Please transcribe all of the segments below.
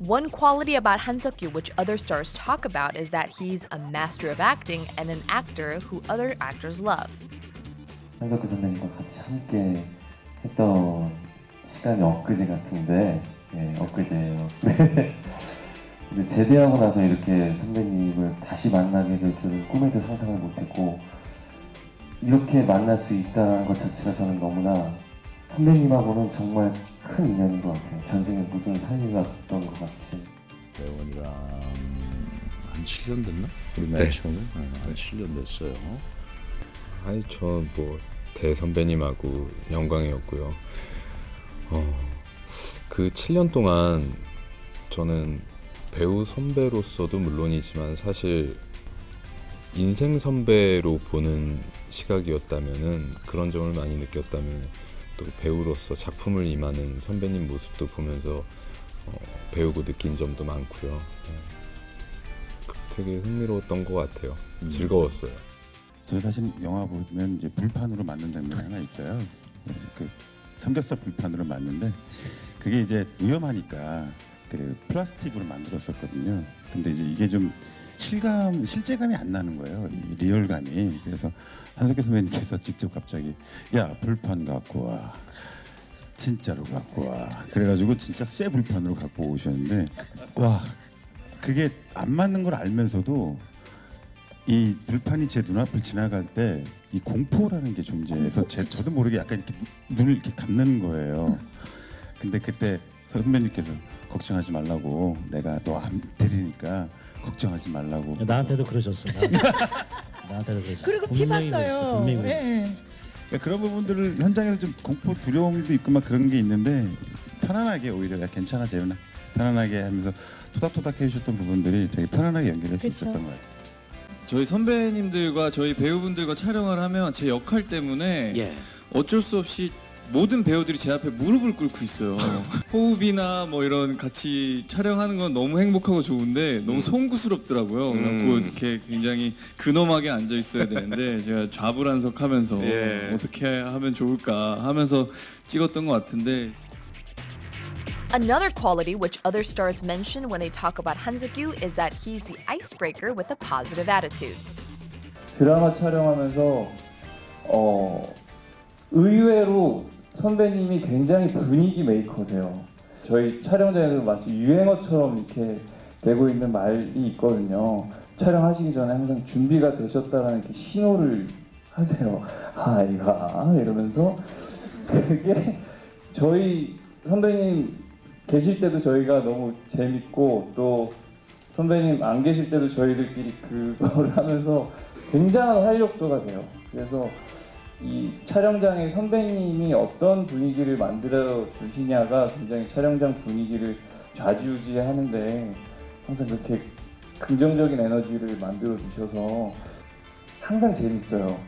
One quality about Han Seok-kyu, which other stars talk about, is that he's a master of acting and an actor who other actors love. Han Seok-kyu 선배님과 같이 함께 했던 시간이 엊그제 같은데, 예, 엊그제예요. 근데 제대하고 나서 이렇게 선배님을 다시 만나게 될 줄은 꿈에도 상상을 못했고, 이렇게 만날 수 있다는 것 자체가 저는 너무나 선배님하고는 정말 큰 인연인 것 같아요. 전생에 무슨 사이가 있던 것 같이. 대원이랑 한 7년 됐나? 우리 나이 처음에? 한 7년 됐어요. 아이, 저 뭐 대선배님하고 영광이었고요. 그 7년 동안 저는 배우 선배로서도 물론이지만 사실 인생 선배로 보는 시각이었다면은, 그런 점을 많이 느꼈다면, 또 배우로서 작품을 임하는 선배님 모습도 보면서 배우고 느낀 점도 많고요. 되게 흥미로웠던 것 같아요. 즐거웠어요. 저희 사실 영화 보면 이제 불판으로 만든 장면이 하나 있어요. 그 삼겹살 불판으로 만드는데, 그게 이제 위험하니까 그 플라스틱으로 만들었었거든요. 근데 이제 이게 좀 실제감이 안 나는 거예요. 리얼감이. 그래서 한석규 선배님께서 직접 갑자기 야, 불판 갖고 와. 진짜로 갖고 와. 그래가지고 진짜 새 불판으로 갖고 오셨는데, 와, 그게 안 맞는 걸 알면서도 이 불판이 제 눈앞을 지나갈 때 이 공포라는 게 존재해서 저도 모르게 약간 이렇게 눈을 이렇게 감는 거예요. 근데 그때 선배님께서 걱정하지 말라고, 내가 너 안 때리니까 걱정하지 말라고. 나한테도 그러셨어. 나한테도 그러셨어. 그리고 티 봤어요. 네. 그러니까 그런 부분들을 현장에서 좀 공포, 두려움도 있고 막 그런 게 있는데, 편안하게 오히려 야, 괜찮아 재윤아, 편안하게 하면서 토닥토닥 해주셨던 부분들이 되게 편안하게 연기를 할 수 있었던 것 같아요. 저희 선배님들과 저희 배우분들과 촬영을 하면 제 역할 때문에 어쩔 수 없이 모든 배우들이 제 앞에 무릎을 꿇고 있어요. 호흡이나 뭐 이런 같이 촬영하는 건 너무 행복하고 좋은데 너무 송구스럽더라고요. 그래서 이렇게 굉장히 근엄하게 앉아 있어야 되는데 제가 좌불안석하면서 어떻게 하면 좋을까 하면서 찍었던 것 같은데. Another quality which other stars mention when they talk about Han Seok-kyu is that he's the icebreaker with a positive attitude. 드라마 촬영하면서 의외로 선배님이 굉장히 분위기 메이커세요. 저희 촬영장에서 마치 유행어처럼 이렇게 되고 있는 말이 있거든요. 촬영하시기 전에 항상 준비가 되셨다라는 이렇게 신호를 하세요. 아이가 이러면서, 그게 저희 선배님 계실 때도 저희가 너무 재밌고, 또 선배님 안 계실 때도 저희들끼리 그거를 하면서 굉장한 활력소가 돼요. 그래서 이 촬영장에 선배님이 어떤 분위기를 만들어 주시냐가 굉장히 촬영장 분위기를 좌지우지하는데 항상 그렇게 긍정적인 에너지를 만들어 주셔서 항상 재밌어요.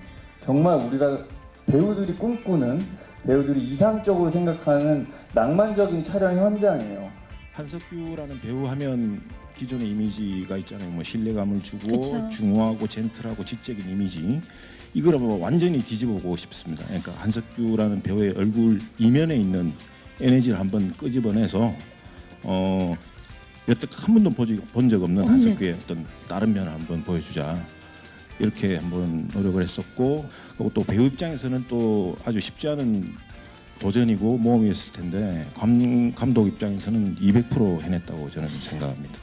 정말 우리가 배우들이 꿈꾸는, 배우들이 이상적으로 생각하는 낭만적인 촬영 현장이에요. 한석규라는 배우 하면 기존의 이미지가 있잖아요. 뭐 신뢰감을 주고, 그쵸, 중후하고 젠틀하고 지적인 이미지, 이걸 뭐 완전히 뒤집어보고 싶습니다. 그러니까 한석규라는 배우의 얼굴 이면에 있는 에너지를 한번 끄집어내서 여태까지 한 번도 본 적 없는 한석규의 어떤 다른 면을 한번 보여주자, 이렇게 한번 노력을 했었고, 그리고 또 배우 입장에서는 또 아주 쉽지 않은 도전이고 모험이었을 텐데 감독 입장에서는 200% 해냈다고 저는 생각합니다.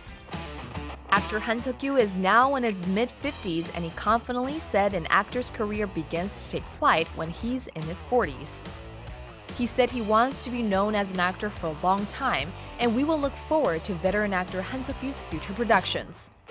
Actor Han Seok-kyu is now in his mid-50s and he confidently said an actor's career begins to take flight when he's in his 40s. He said he wants to be known as an actor for a long time, and we will look forward to veteran actor Han Seok-kyu's future productions.